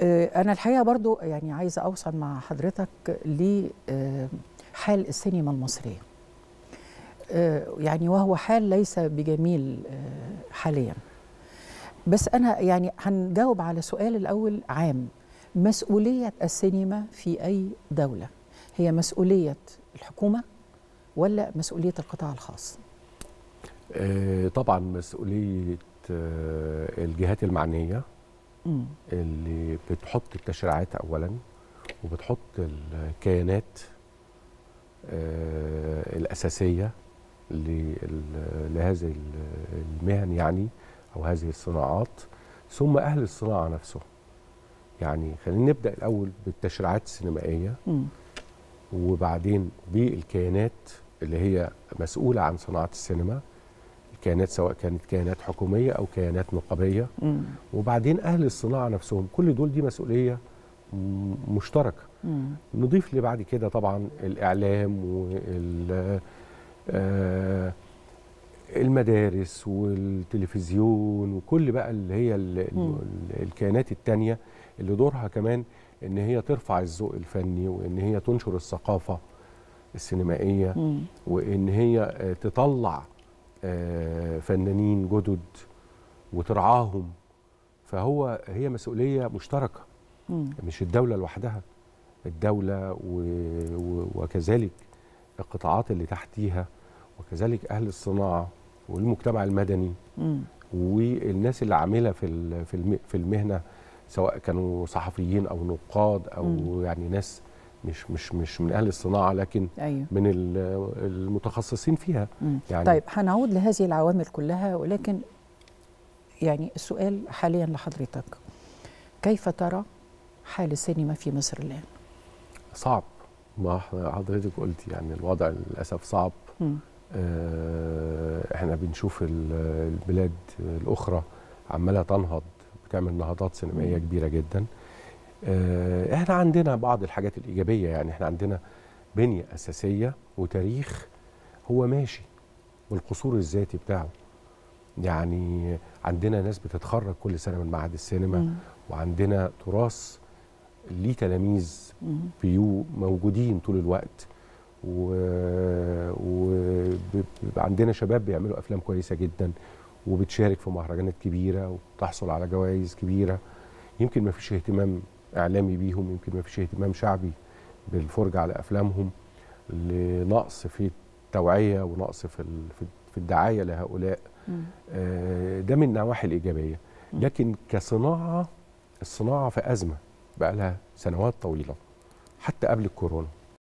أنا الحقيقة برضو يعني عايزة أوصل مع حضرتك لحال السينما المصرية، يعني وهو حال ليس بجميل حاليا. بس أنا يعني هنجاوب على سؤال الأول عام. مسؤولية السينما في أي دولة هي مسؤولية الحكومة ولا مسؤولية القطاع الخاص؟ طبعا مسؤولية الجهات المعنية اللي بتحط التشريعات أولا، وبتحط الكيانات الأساسية لهذه المهن يعني أو هذه الصناعات، ثم أهل الصناعة نفسهم. يعني خلينا نبدأ الأول بالتشريعات السينمائية وبعدين بالكيانات اللي هي مسؤولة عن صناعة السينما، الكيانات سواء كانت كيانات حكومية أو كيانات نقابية، وبعدين أهل الصناعة نفسهم. كل دول دي مسؤولية مشتركة. نضيف لي بعد كده طبعا الإعلام والمدارس والتلفزيون وكل بقى اللي هي الكيانات التانية اللي دورها كمان إن هي ترفع الذوق الفني، وإن هي تنشر الثقافة السينمائية، وإن هي تطلع فنانين جدد وترعاهم. هي مسؤولية مشتركة، مش الدولة لوحدها. الدولة وكذلك القطاعات اللي تحتيها، وكذلك أهل الصناعة والمجتمع المدني والناس اللي عاملة في المهنة، سواء كانوا صحفيين أو نقاد أو يعني ناس مش من أهل الصناعة، لكن أيوه. من المتخصصين فيها. يعني طيب هنعود لهذه العوامل كلها، ولكن يعني السؤال حاليا لحضرتك، كيف ترى حال السينما في مصر الآن؟ صعب، ما حضرتك قلت يعني الوضع للأسف صعب. احنا بنشوف البلاد الأخرى عمالة تنهض، بتعمل نهضات سينمائية كبيرة جدا. احنا عندنا بعض الحاجات الإيجابية، يعني احنا عندنا بنية أساسية وتاريخ هو ماشي، والقصور الذاتي بتاعه. يعني عندنا ناس بتتخرج كل سنة من معهد السينما، وعندنا تراث ليه تلاميذ موجودين طول الوقت، وعندنا شباب بيعملوا أفلام كويسة جدا وبتشارك في مهرجانات كبيرة وبتحصل على جوائز كبيرة. يمكن ما فيش اهتمام إعلامي بيهم، يمكن ما فيش اهتمام شعبي بالفرجة على أفلامهم، لنقص في التوعية ونقص في الدعاية لهؤلاء. ده من النواحي الإيجابية. لكن كصناعة، الصناعة في أزمة بقى لها سنوات طويلة، حتى قبل الكورونا.